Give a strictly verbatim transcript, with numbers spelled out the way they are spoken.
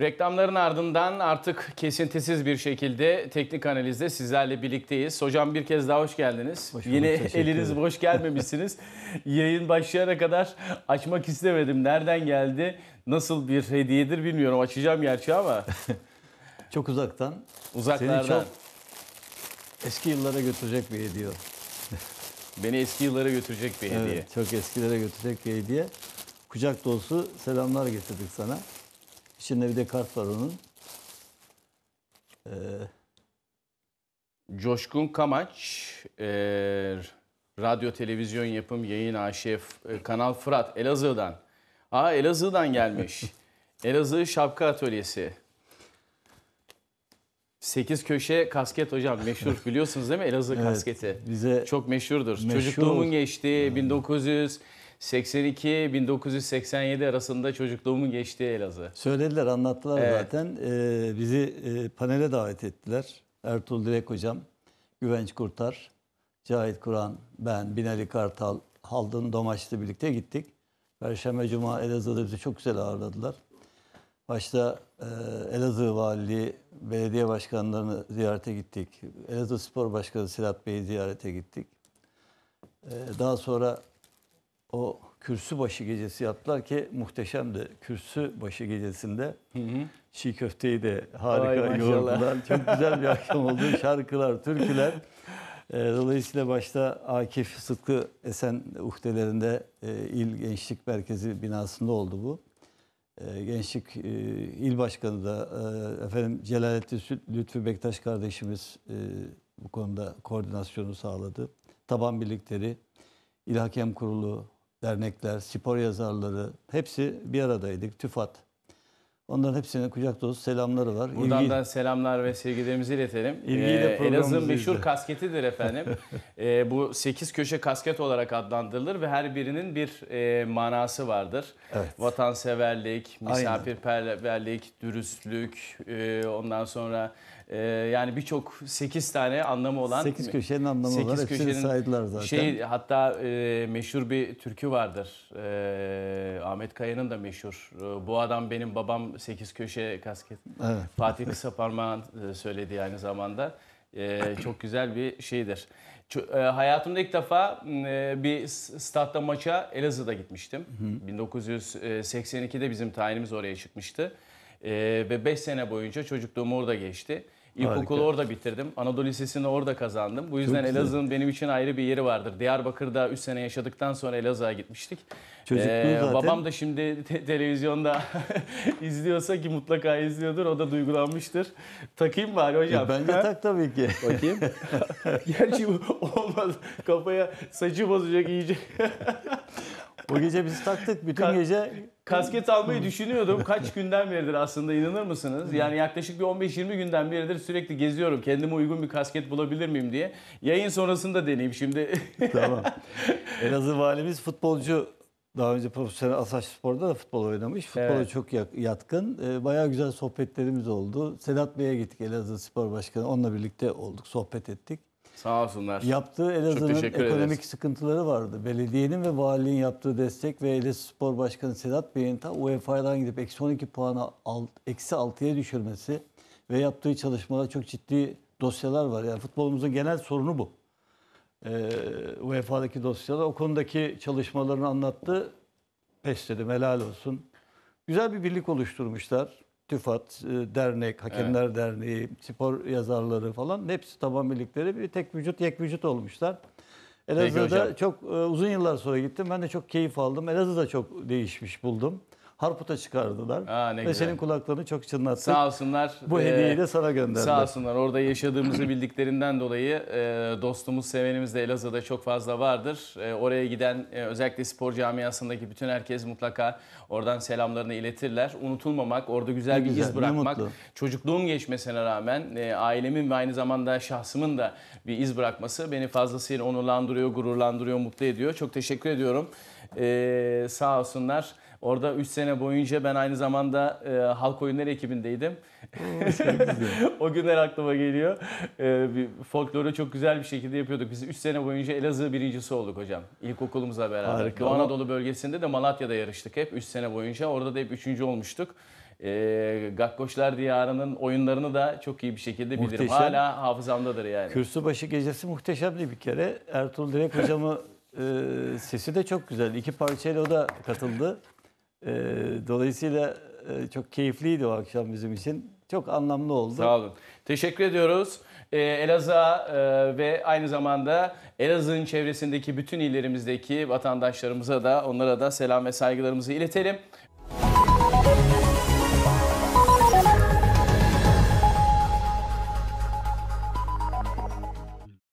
Reklamların ardından artık kesintisiz bir şekilde teknik analizde sizlerle birlikteyiz. Hocam bir kez daha hoş geldiniz. Hoş bulduk, yine eliniz boş gelmemişsiniz. Yayın başlayana kadar açmak istemedim. Nereden geldi, nasıl bir hediyedir bilmiyorum. Açacağım gerçi ama. Çok uzaktan. Uzaklardan. Seni çok eski yıllara götürecek bir hediye. Beni eski yıllara götürecek bir hediye. Evet, çok eskilere götürecek bir hediye. Kucak dolusu selamlar getirdik sana. İçinde bir de kart var onun. Ee... Coşkun Kamaç, e, radyo, televizyon yapım, yayın A Ş, e, Kanal Fırat, Elazığ'dan. Aa, Elazığ'dan gelmiş. Elazığ Şapka Atölyesi. Sekiz köşe kasket hocam, meşhur biliyorsunuz değil mi Elazığ evet, kasketi? Bize çok meşhurdur. Meşhur. Çocukluğumun geçtiği hmm. bin dokuz yüz seksen iki bin dokuz yüz seksen yedi arasında çocukluğumun geçtiği Elazığ. Söylediler, anlattılar evet. zaten. Ee, bizi e, panele davet ettiler. Ertuğrul Direk hocam, Güvenç Kurtar, Cahit Kur'an, ben, Binali Kartal, Haldun Domaç'la birlikte gittik. Perşembe, Cuma Elazığ'da bizi çok güzel ağırladılar. Başta e, Elazığ Valiliği, belediye başkanlarını ziyarete gittik. Elazığ Spor Başkanı Silat Bey'i ziyarete gittik. E, daha sonra o kürsü başı gecesi yaptılar ki muhteşemdi. Kürsü başı gecesinde hı hı. çiğ köfteyi de harika yoğurdular. Çok güzel bir akşam oldu. Şarkılar, türküler. Dolayısıyla başta Akif Sıtkı Esen uhdelerinde İl Gençlik Merkezi binasında oldu bu. Gençlik İl Başkanı da efendim Celalettin Lütfi Bektaş kardeşimiz bu konuda koordinasyonu sağladı. Taban birlikleri, İl Hakem Kurulu, dernekler, spor yazarları hepsi bir aradaydık. TÜFAT. Onların hepsine kucak dolusu selamları var. Buradan İlgi... da selamlar ve sevgilerimizi iletelim. Ee, Elazığ'ın meşhur kasketidir efendim. ee, bu sekiz köşe kasket olarak adlandırılır ve her birinin bir e, manası vardır. Evet. Vatanseverlik, misafirperverlik, dürüstlük, e, ondan sonra e, yani birçok sekiz tane anlamı olan. sekiz köşenin anlamı sekiz var. Hepsini saydılar zaten. Şey, hatta e, meşhur bir türkü vardır. E, Ahmet Kaya'nın da meşhur. E, bu adam benim babam. Sekiz köşe kasket. Evet. Fatih Kısaparmak'ın söylediği aynı zamanda. Ee, çok güzel bir şeydir. Ç e, hayatımda ilk defa e, bir statta maça Elazığ'da gitmiştim. Hı. bin dokuz yüz seksen iki'de bizim tayinimiz oraya çıkmıştı. E, ve beş sene boyunca çocukluğum orada geçti. İlkokulu orada bitirdim. Anadolu Lisesi'ni orada kazandım. Bu yüzden Elazığ'ın benim için ayrı bir yeri vardır. Diyarbakır'da üç sene yaşadıktan sonra Elazığ'a gitmiştik. Ee, zaten... Babam da şimdi te televizyonda izliyorsa ki mutlaka izliyordur. O da duygulanmıştır. Takayım bari hocam. Bence tak tabii ki. Bakayım. Gerçi olmaz. Kafaya saçı bozacak iyice. O gece biz taktık. Bütün Ka gece... Kasket almayı düşünüyordum. Kaç günden beridir aslında, inanır mısınız? Yani yaklaşık bir on beş yirmi günden beridir sürekli geziyorum. Kendime uygun bir kasket bulabilir miyim diye. Yayın sonrasında deneyeyim şimdi. Tamam. Elazığ valimiz futbolcu. Daha önce profesyonel Asaç Spor'da da futbol oynamış. Futbola evet. çok yatkın. Bayağı güzel sohbetlerimiz oldu. Sedat Bey'e gittik, Elazığ Spor Başkanı. Onunla birlikte olduk, sohbet ettik. Sağ olsunlar. Yaptığı Elazığ'ın ekonomik ederiz. sıkıntıları vardı. Belediyenin ve valiliğin yaptığı destek ve Elazığ Spor Başkanı Sedat Bey'in ta U E F A'dan gidip eksi on iki puana eksi altıya düşürmesi ve yaptığı çalışmalar, çok ciddi dosyalar var. Yani futbolumuzun genel sorunu bu. Ee, U E F A'daki dosyalar, o konudaki çalışmalarını anlattı. Pes dedim, helal olsun. Güzel bir birlik oluşturmuşlar. TÜFAT, dernek, Hakemler evet. Derneği, spor yazarları falan, hepsi taban birlikleri bir tek vücut, yek vücut olmuşlar. Elazığ'da çok e, uzun yıllar sonra gittim. Ben de çok keyif aldım. Elazığ'da çok değişmiş buldum. Harput'a çıkardılar. Aa, ne Ve güzel. Senin kulaklarını çok çınlattık. Sağ olsunlar. Bu hediyeyi de sana gönderdiler. Sağ olsunlar. Orada yaşadığımızı bildiklerinden dolayı e, dostumuz, sevenimiz de Elazığ'da çok fazla vardır. E, oraya giden e, özellikle spor camiasındaki bütün herkes mutlaka oradan selamlarını iletirler. Unutulmamak, orada güzel ne bir güzel, iz bırakmak. Çocukluğum geçmesine rağmen e, ailemin ve aynı zamanda şahsımın da bir iz bırakması beni fazlasıyla onurlandırıyor, gururlandırıyor, mutlu ediyor. Çok teşekkür ediyorum. E, sağ olsunlar. Orada üç sene boyunca ben aynı zamanda e, halk oyunları ekibindeydim. O günler aklıma geliyor. E, folkloru çok güzel bir şekilde yapıyorduk. Biz üç sene boyunca Elazığ birincisi olduk hocam. İlkokulumuzla beraber. Harika. Doğu Anadolu bölgesinde de Malatya'da yarıştık hep. üç sene boyunca orada da hep üçüncü olmuştuk. e, Gakkoşlar Diyarı'nın oyunlarını da çok iyi bir şekilde bilirim. Muhteşem. Hala hafızamdadır yani. Kürsübaşı gecesi muhteşemdi bir kere. Ertuğrul Direk hocamı e, sesi de çok güzel. İki parçayla o da katıldı. E, dolayısıyla e, çok keyifliydi o akşam bizim için. Çok anlamlı oldu. Sağ olun. Teşekkür ediyoruz. Ee, Elazığ e, ve aynı zamanda Elazığ'ın çevresindeki bütün illerimizdeki vatandaşlarımıza da, onlara da selam ve saygılarımızı iletelim.